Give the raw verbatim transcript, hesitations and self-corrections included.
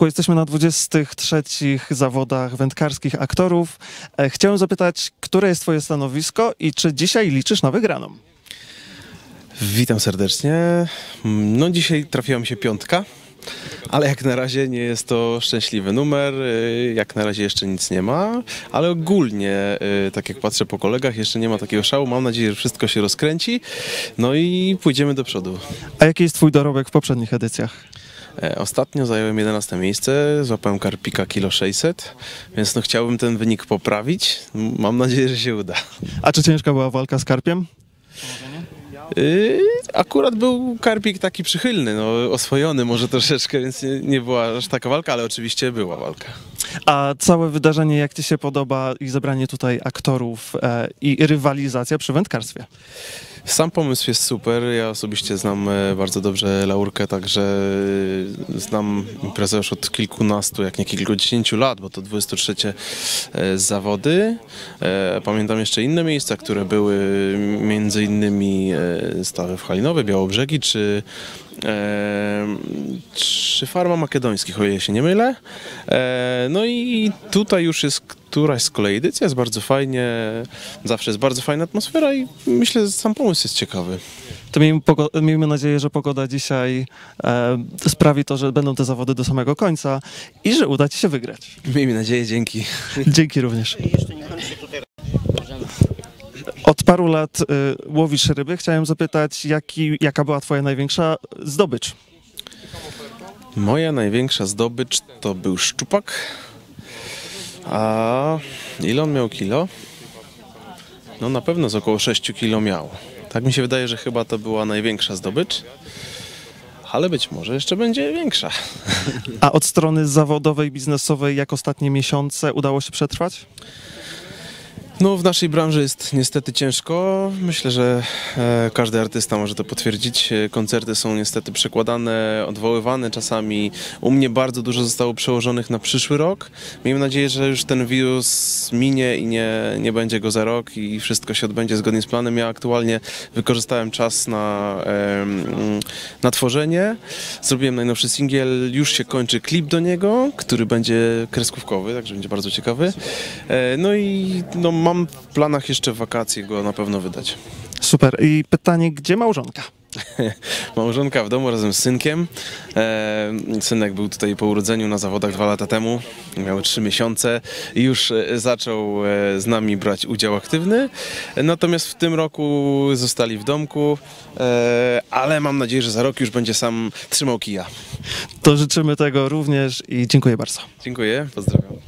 Jesteśmy na dwudziestych trzecich zawodach wędkarskich aktorów. Chciałem zapytać, które jest twoje stanowisko i czy dzisiaj liczysz na wygraną? Witam serdecznie. No dzisiaj trafiła mi się piątka, ale jak na razie nie jest to szczęśliwy numer, jak na razie jeszcze nic nie ma, ale ogólnie, tak jak patrzę po kolegach, jeszcze nie ma takiego szału, mam nadzieję, że wszystko się rozkręci, no i pójdziemy do przodu. A jaki jest twój dorobek w poprzednich edycjach? Ostatnio zająłem jedenaste miejsce, złapałem karpika kilo sześćset, więc no chciałbym ten wynik poprawić, mam nadzieję, że się uda. A czy ciężka była walka z karpiem? Yy, akurat był karpik taki przychylny, no, oswojony może troszeczkę, więc nie, nie była aż taka walka, ale oczywiście była walka. A całe wydarzenie jak ci się podoba i zebranie tutaj aktorów e, i rywalizacja przy wędkarstwie? Sam pomysł jest super, ja osobiście znam bardzo dobrze Laurkę, także znam imprezę już od kilkunastu, jak nie kilkudziesięciu lat, bo to dwudzieste trzecie zawody. Pamiętam jeszcze inne miejsca, które były między innymi Stawy Halinowe, Białobrzegi, czy, czy Farma Makedońskich, o ile się nie mylę. No i tutaj już jest któraś z kolei edycja, jest bardzo fajnie, zawsze jest bardzo fajna atmosfera i myślę, że sam pomysł jest ciekawy. To miejmy, miejmy nadzieję, że pogoda dzisiaj e, sprawi to, że będą te zawody do samego końca i że uda ci się wygrać. Miejmy nadzieję, dzięki. Dzięki również. Od paru lat y, łowisz ryby. Chciałem zapytać, jaki, jaka była twoja największa zdobycz? Moja największa zdobycz to był szczupak. A ile on miał kilo? No na pewno z około sześciu kilo miał. Tak mi się wydaje, że chyba to była największa zdobycz, ale być może jeszcze będzie większa. A od strony zawodowej, biznesowej, jak ostatnie miesiące udało się przetrwać? No w naszej branży jest niestety ciężko. Myślę, że e, każdy artysta może to potwierdzić. Koncerty są niestety przekładane, odwoływane czasami. U mnie bardzo dużo zostało przełożonych na przyszły rok. Miejmy nadzieję, że już ten wirus minie i nie, nie będzie go za rok i wszystko się odbędzie zgodnie z planem. Ja aktualnie wykorzystałem czas na, e, na tworzenie. Zrobiłem najnowszy singiel, już się kończy klip do niego, który będzie kreskówkowy, także będzie bardzo ciekawy. E, no i no, mam w planach jeszcze wakacje go na pewno wydać. Super. I pytanie, gdzie małżonka? Małżonka w domu razem z synkiem. E, synek był tutaj po urodzeniu na zawodach dwa lata temu. Miał trzy miesiące i już zaczął z nami brać udział aktywny. Natomiast w tym roku zostali w domku, e, ale mam nadzieję, że za rok już będzie sam trzymał kija. To życzymy tego również i dziękuję bardzo. Dziękuję, pozdrawiam.